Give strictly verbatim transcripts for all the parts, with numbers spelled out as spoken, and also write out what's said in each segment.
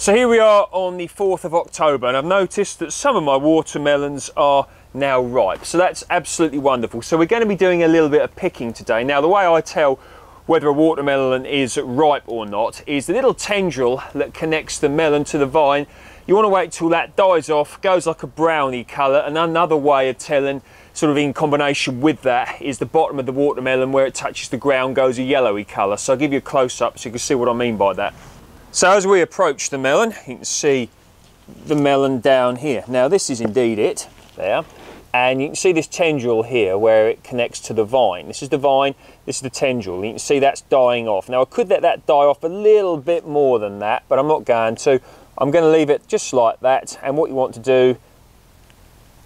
So here we are on the fourth of October, and I've noticed that some of my watermelons are now ripe. So that's absolutely wonderful. So we're going to be doing a little bit of picking today. Now, the way I tell whether a watermelon is ripe or not is the little tendril that connects the melon to the vine. You want to wait till that dies off, goes like a brownie colour, and another way of telling, sort of in combination with that, is the bottom of the watermelon where it touches the ground goes a yellowy colour. So I'll give you a close-up so you can see what I mean by that. So as we approach the melon, you can see the melon down here. Now this is indeed it, there. And you can see this tendril here where it connects to the vine. This is the vine, this is the tendril. You can see that's dying off. Now I could let that die off a little bit more than that, but I'm not going to. I'm going to leave it just like that. And what you want to do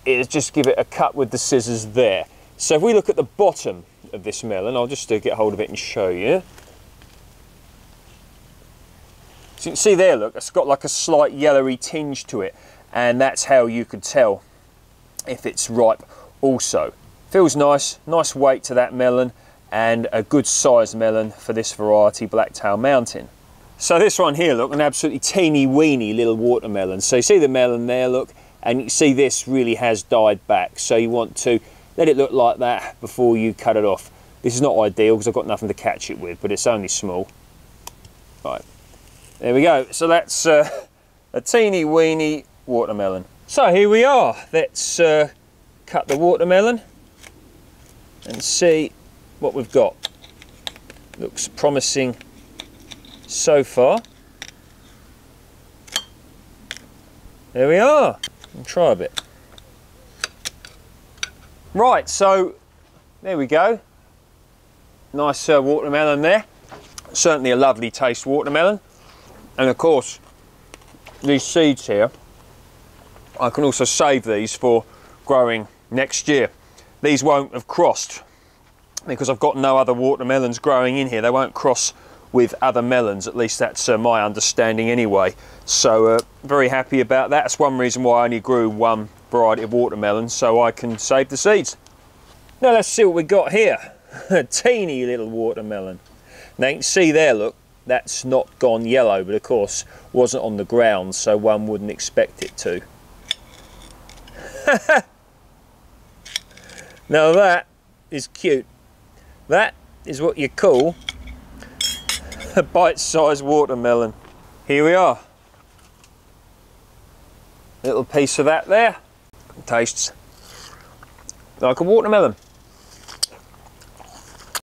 is just give it a cut with the scissors there. So if we look at the bottom of this melon, I'll just get hold of it and show you. So you can see there, look, it's got like a slight yellowy tinge to it, and that's how you could tell if it's ripe also. Feels nice, nice weight to that melon, and a good sized melon for this variety, Blacktail Mountain. So this one here, look, an absolutely teeny weeny little watermelon. So you see the melon there, look, and you see this really has died back. So you want to let it look like that before you cut it off. This is not ideal because I've got nothing to catch it with, but it's only small. Right. There we go. So that's uh, a teeny weeny watermelon. So here we are. Let's uh, cut the watermelon and see what we've got. Looks promising so far. There we are. I'll try a bit. Right. So there we go. Nice uh, watermelon there. Certainly a lovely taste watermelon. And of course, these seeds here, I can also save these for growing next year. These won't have crossed because I've got no other watermelons growing in here. They won't cross with other melons, at least that's uh, my understanding anyway. So uh, very happy about that. That's one reason why I only grew one variety of watermelon, so I can save the seeds. Now let's see what we got here. A teeny little watermelon. Now you can see there, look, that's not gone yellow, but of course wasn't on the ground, so one wouldn't expect it to. Now that is cute. That is what you call a bite-sized watermelon. Here we are. Little piece of that there. Tastes like a watermelon.